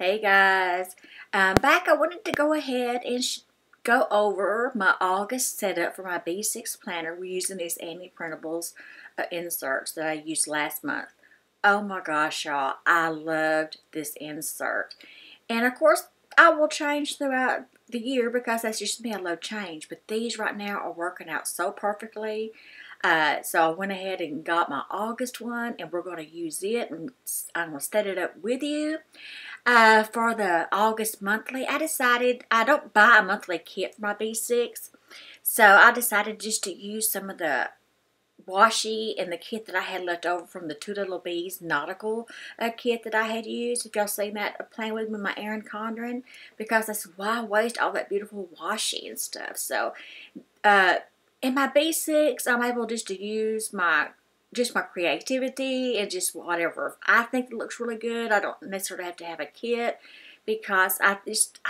Hey guys, I'm back. I wanted to go ahead and go over my August setup for my B6 planner. We're using these Annie Printables inserts that I used last month. Oh my gosh, y'all, I loved this insert. And of course, I will change throughout the year because that's just me. I love change. But these right now are working out so perfectly. So I went ahead and got my August one, and we're going to use it, and I'm going to set it up with you. For the August monthly, I decided I don't buy a monthly kit for my B6, so I decided just to use some of the washi and the kit that I had left over from the Two Little Bees nautical kit that I had used. If y'all seen that Plan With Me by Erin Condren, because that's why I waste all that beautiful washi and stuff. So, in my B6, I'm able just to use my creativity and just whatever. If I think it looks really good, I don't necessarily have to have a kit because I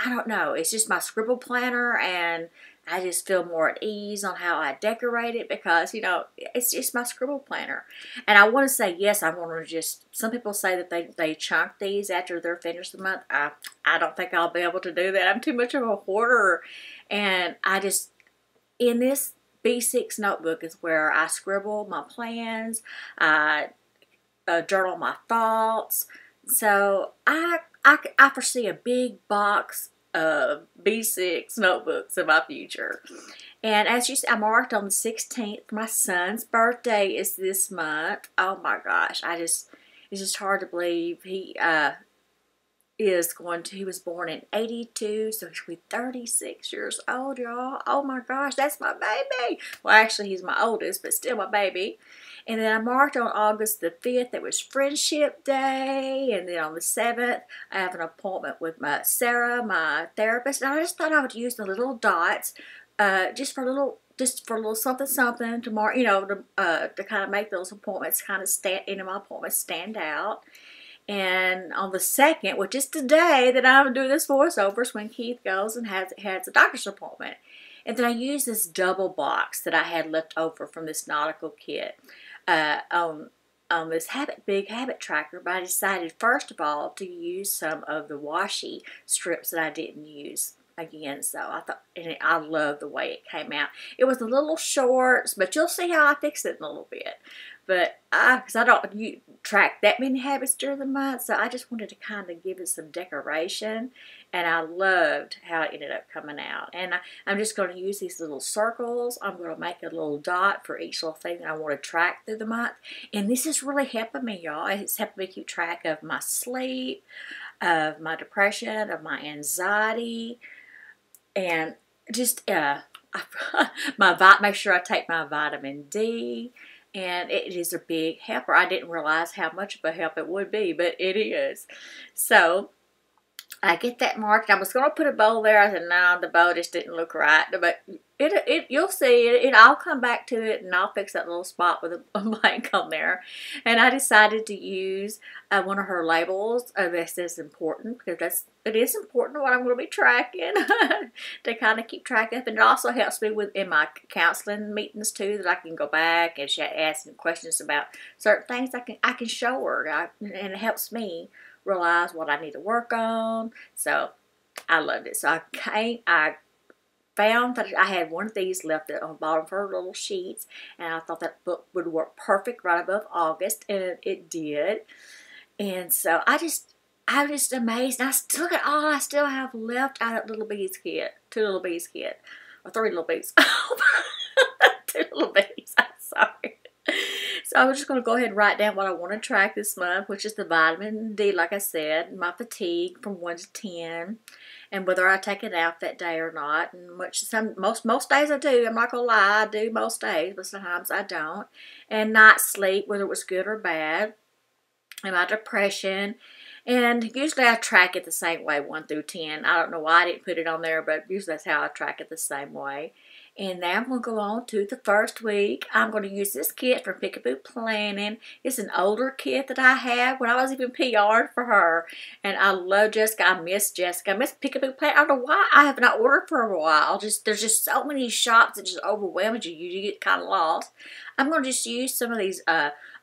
don't know. It's just my scribble planner, and I just feel more at ease on how I decorate it because, you know, it's just my scribble planner. And I want to say, yes, I want to just, some people say that they chunk these after they're finished the month. I don't think I'll be able to do that. I'm too much of a hoarder. And I just, in this B6 notebook is where I scribble my plans, I journal my thoughts. So I foresee a big box of B6 notebooks in my future. And as you see, I marked on the 16th. My son's birthday is this month. Oh my gosh, it's just hard to believe he he was born in 82, so he'll be 36 years old, y'all. Oh my gosh, that's my baby. Well, actually, he's my oldest, but still my baby. And then I marked on August the 5th, it was Friendship Day. And then on the 7th, I have an appointment with Sarah, my therapist. And I just thought I would use the little dots just for a little something something tomorrow, you know, to kind of make those appointments kind of stand out. And on the 2nd, which is today that I'm doing this voiceover, is when Keith goes and has a doctor's appointment. And then I used this double box that I had left over from this nautical kit on this big habit tracker. But I decided, first of all, to use some of the washi strips that I didn't use again. So I thought, and I love the way it came out. It was a little short, but you'll see how I fix it in a little bit. But because I don't track that many habits during the month, so I just wanted to kind of give it some decoration, and I loved how it ended up coming out. And I'm just going to use these little circles. I'm going to make a little dot for each little thing that I want to track through the month. And this is really helping me, y'all. It's helping me keep track of my sleep, of my depression, of my anxiety, and just make sure I take my vitamin D. And it is a big helper. I didn't realize how much of a help it would be, but it is. So I get that marked. I was going to put a bow there. I said, no, the bow just didn't look right. But you'll see it. I'll come back to it, and I'll fix that little spot with a blank on there. And I decided to use one of her labels that says important, because it is important what I'm going to be tracking to kind of keep track of. And it also helps me with in my counseling meetings too, that I can go back and ask some questions about certain things. I can show her, and it helps me realize what I need to work on. So I loved it. So I found that I had one of these left on the bottom of her little sheets, and I thought that book would work perfect right above August, and it did. And so I'm just amazed. And I still got all I still have left out of Little Bees kit, Two Little Bees kit, or Three Little Bees. Two Little Bees. I'm sorry. So I'm just going to go ahead and write down what I want to track this month, which is the vitamin D, like I said, my fatigue from 1 to 10, and whether I take it out that day or not. And most days I do. I'm not going to lie. I do most days, but sometimes I don't. And night sleep, whether it was good or bad, and my depression. And usually I track it the same way, 1 through 10. I don't know why I didn't put it on there, but usually that's how I track it the same way. And now I'm going to go on to the first week. I'm going to use this kit from Peek-A-Boo Planning. It's an older kit that I had when I was even PR'd for her. And I love Jessica. I miss Jessica. I miss Peek-A-Boo Planning. I don't know why I have not ordered for a while. There's just so many shops that just overwhelms you. You get kind of lost. I'm going to just use some of these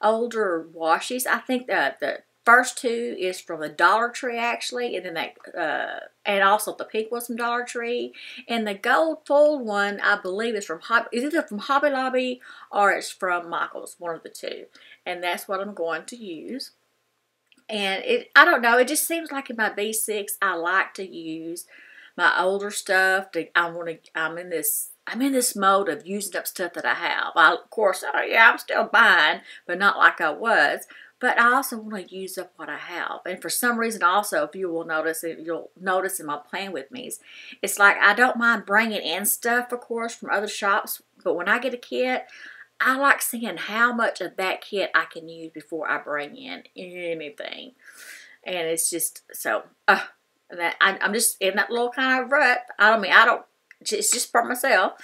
older washies. I think that the First two is from the Dollar Tree, actually, and then that, and also the pink one's from Dollar Tree, and the gold foil one I believe is from Hobby Lobby or it's from Michael's, one of the two, and that's what I'm going to use. And I don't know, it just seems like in my B6 I like to use my older stuff. I'm in this mode of using up stuff that I have. Of course, yeah, I'm still buying, but not like I was. But I also want to use up what I have. And for some reason also, if you will notice, you'll notice in my plan with me, it's like I don't mind bringing in stuff, of course, from other shops. But when I get a kit, I like seeing how much of that kit I can use before I bring in anything. And it's just, so, I'm just in that little kind of rut. It's just for myself.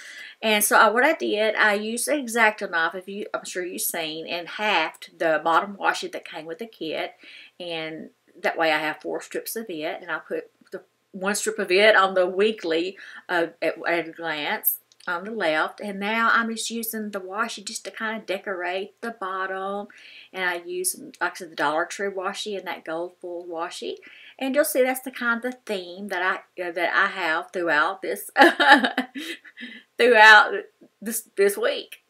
And so what I did, I used an X-Acto knife, I'm sure you've seen, and halved the bottom washi that came with the kit. And that way I have 4 strips of it. And I put the 1 strip of it on the weekly at a glance on the left. And now I'm just using the washi just to kind of decorate the bottom. And I use, like I said, the Dollar Tree washi and that gold foil washi. And you'll see that's the kind of theme that I have throughout this this week.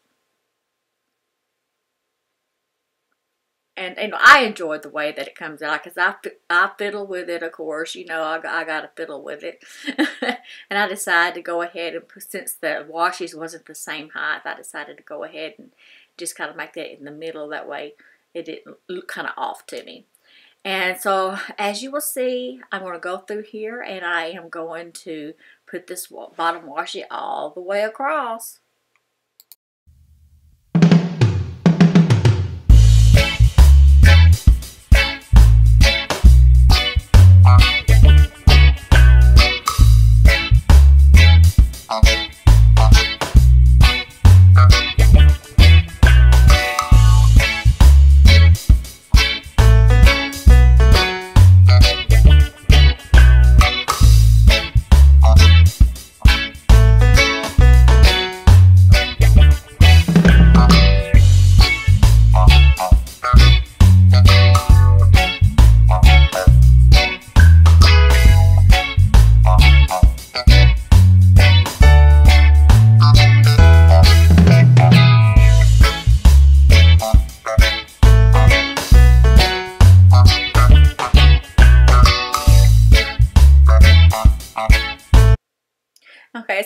And I enjoyed the way that it comes out because I fiddle with it, of course. You know, I got to fiddle with it. And I decided to go ahead and, since the washies wasn't the same height, I decided to go ahead and just kind of make that in the middle. That way it didn't look kind of off to me. And so, as you will see, I'm going to go through here and I am going to put this bottom washi all the way across.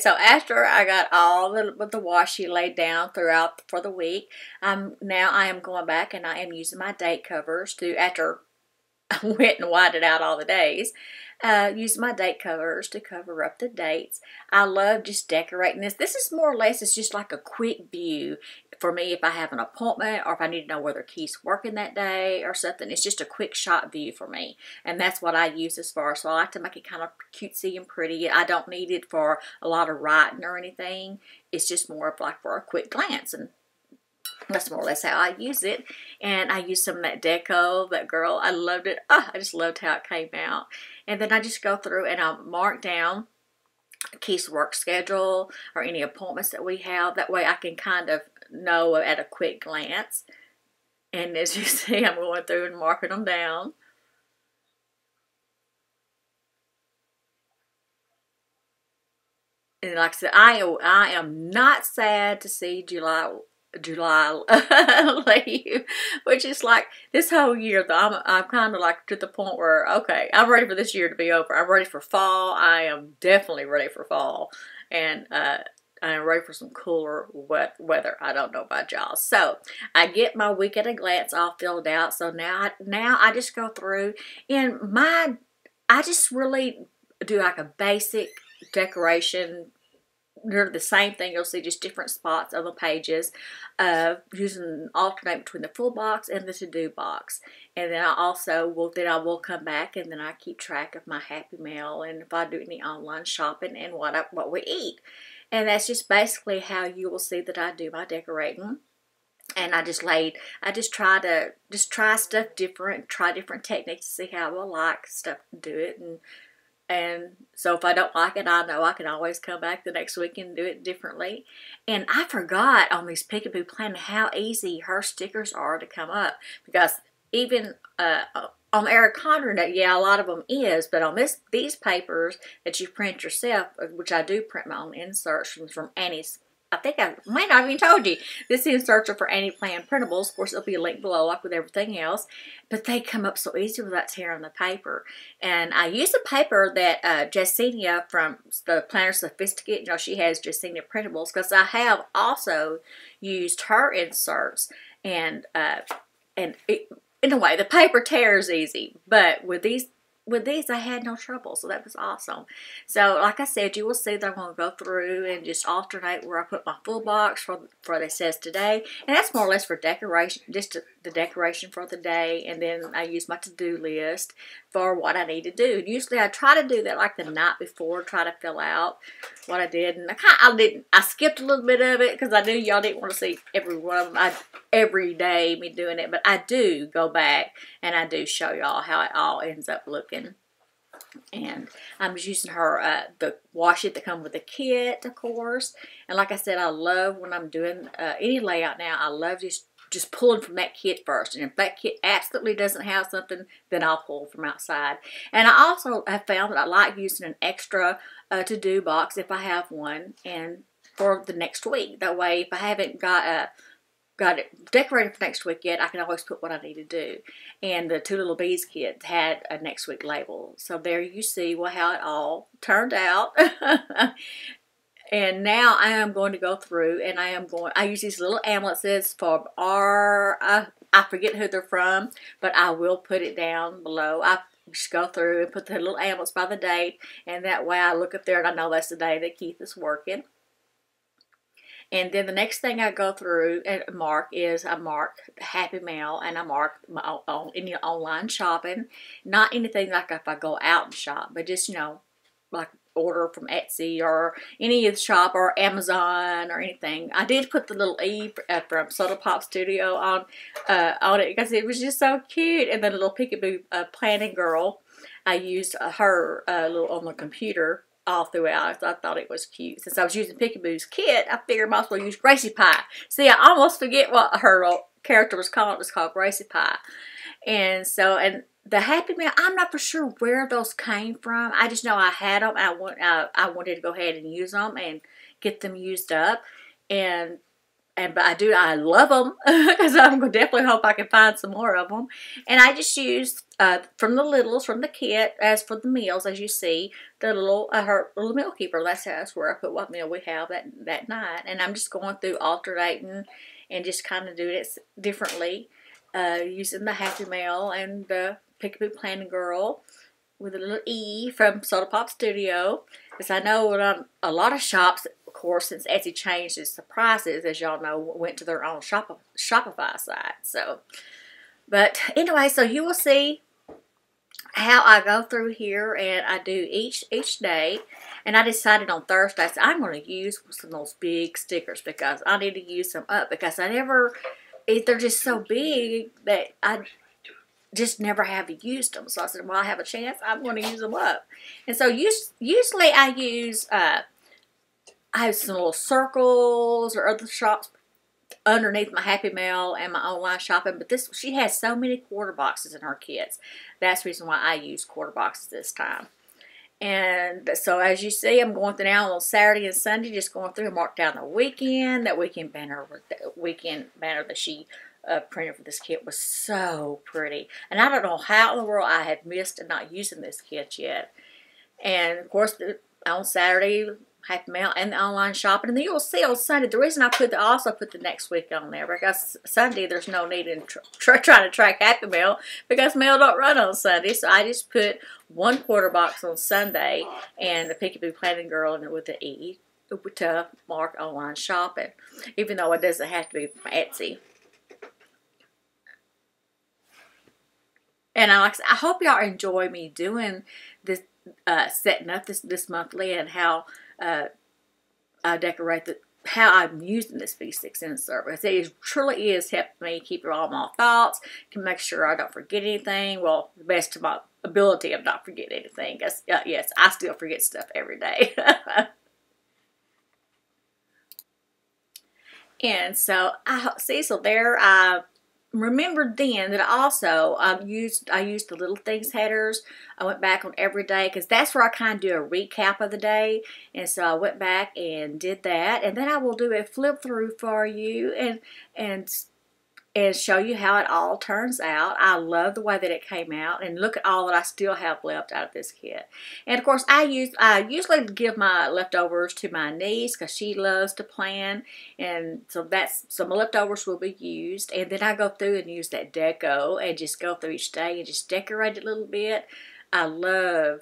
So after I got all the washi laid down throughout for the week, now I am going back and I am using my date covers to, after I went and whited out all the days, using my date covers to cover up the dates. I love just decorating this. This is more or less, it's just like a quick view for me if I have an appointment or if I need to know whether Keith's working that day or something. It's just a quick shot view for me. And that's what I use as far. So I like to make it kind of cutesy and pretty. I don't need it for a lot of writing or anything. It's just more of like for a quick glance. And that's more or less how I use it. And I used some of that deco, that girl. I loved it. Oh, I just loved how it came out. And then I just go through and I mark down Keith's work schedule or any appointments that we have. That way I can kind of know at a quick glance. And as you see, I'm going through and marking them down. And like I said, I am not sad to see July leave, which is like this whole year though, I'm kind of like to the point where, okay, I'm ready for this year to be over. I'm ready for fall. I am definitely ready for fall. And I'm ready for some cooler, wet weather. I don't know about y'all. So I get my week at a glance all filled out. So now I just go through and I just really do like a basic decoration. They're the same thing. You'll see just different spots on the pages using alternate between the full box and the to-do box. And then I also will, then I will come back and then I keep track of my Happy Meal and if I do any online shopping and what we eat. And that's just basically how you will see that I do my decorating. And I just try stuff different, try different techniques to see how I like stuff to do it. And so if I don't like it, I know I can always come back the next week and do it differently. And I forgot on these Peek-A-Boo Planning how easy her stickers are to come up. Because even on Erin Condren, yeah, a lot of them is, but on this, these papers that you print yourself, which I do print my own inserts from Annie's, I think I might not have even told you, this inserts are for Annie Printables. Of course, it'll be linked below like with everything else, but they come up so easy without tearing the paper. And I use the paper that Jessenia from the Planner Sophisticate, you know, she has Jessenia Printables, because I have also used her inserts, and it, anyway, the paper tears easy, but with these I had no trouble, so that was awesome. So like I said, you will see that I'm going to go through and just alternate where I put my full box for it says today, and that's more or less for decoration, just the decoration for the day, and then I use my to-do list for what I need to do. Usually I try to do that like the night before, try to fill out what I did, and I skipped a little bit of it because I knew y'all didn't want to see every one of them every day me doing it, but I do go back and I do show y'all how it all ends up looking. And I'm just using her the washi that come with the kit, of course, and like I said, I love when I'm doing any layout now, I love just pulling from that kit first, and if that kit absolutely doesn't have something, then I'll pull from outside. And I also have found that I like using an extra to-do box if I have one, and for the next week. That way, if I haven't got it decorated for next week yet, I can always put what I need to do. And the Two Little Bees kit had a next week label, so there you see how it all turned out. And now I am going to go through, and I use these little amulets for I forget who they're from, but I will put it down below. I just go through and put the little amulets by the date, and that way I look up there and I know that's the day that Keith is working. And then the next thing I go through and mark is I mark Happy Mail, and I mark my own, any online shopping. Not anything like if I go out and shop, but just, you know, like order from Etsy or any of the shop or Amazon or anything. I did put the little E from Soda Pop Studio on it because it was just so cute. And the little Peek-A-Boo Planning girl, I used her little on the computer all throughout. I thought it was cute. Since I was using Peek-A-Boo's kit, I figured I might as well use Gracie Pie. See, I almost forget what her character was called. It was called Gracie Pie. And so, and the Happy Meal, I'm not for sure where those came from. I just know I had them. I wanted to go ahead and use them and get them used up. But I love them because I'm gonna definitely hope I can find some more of them. And I just used from the littles from the kit as for the meals, as you see the little her little meal keeper. That's where I put what meal we have that night. And I'm just going through alternating and just kind of doing it differently, using the Happy Mail and the Peek-A-Boo Planning Girl with a little E from Soda Pop Studio. Because I know when a lot of shops, of course, since Etsy changed the prices, as y'all know, went to their own Shopify side. So, but anyway, so you will see how I go through here, and I do each day. And I decided on Thursday, so I'm going to use some of those big stickers because I need to use them up because they're just so big that I just never have used them. So I said, well, I have a chance, I'm going to use them up. And so usually I use, I have some little circles or other shops underneath my Happy Mail and my online shopping. But this, she has so many quarter boxes in her kits. That's the reason why I use quarter boxes this time. And so as you see, I'm going through now on Saturday and Sunday, just going through and mark down the weekend. That weekend banner, that she printed for this kit was so pretty. And I don't know how in the world I had missed not using this kit yet. And of course, on Saturday, Happy Mail and the online shopping. And then you'll see on Sunday, the reason I put also put the next week on there, because Sunday there's no need in trying to track Happy Mail because mail don't run on Sunday. So I just put one quarter box on Sunday and the Peek-A-Boo Planning Girl and with the E to mark online shopping, even though it doesn't have to be from Etsy. And I hope y'all enjoy me doing this, setting up this monthly and how I decorate how I'm using this B6 insert, because it truly is helping me keep all my thoughts, to make sure I don't forget anything. Well, the best of my ability of not forgetting anything. Yes, I still forget stuff every day. And so, so there I remembered then that also I used the little things headers. I went back on every day because that's where I kind of do a recap of the day, and so I went back and did that, and then I will do a flip through for you and show you how it all turns out. I love the way that it came out, and look at all that I still have left out of this kit. And of course, I usually give my leftovers to my niece because she loves to plan, and so that's some leftovers will be used. And then I go through and use that deco and just go through each day and just decorate it a little bit. I love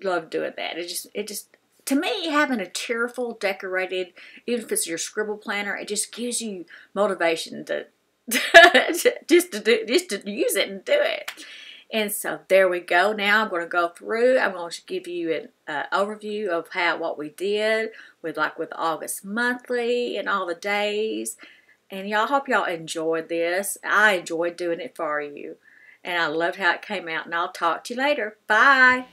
doing that. It just to me, having a cheerful, decorated, even if it's your scribble planner, it just gives you motivation to. just to use it and do it. And so there we go. Now I'm going to go through. I'm going to give you an overview of what we did with August monthly and all the days. And y'all, hope y'all enjoyed this. I enjoyed doing it for you, and I loved how it came out. And I'll talk to you later. Bye.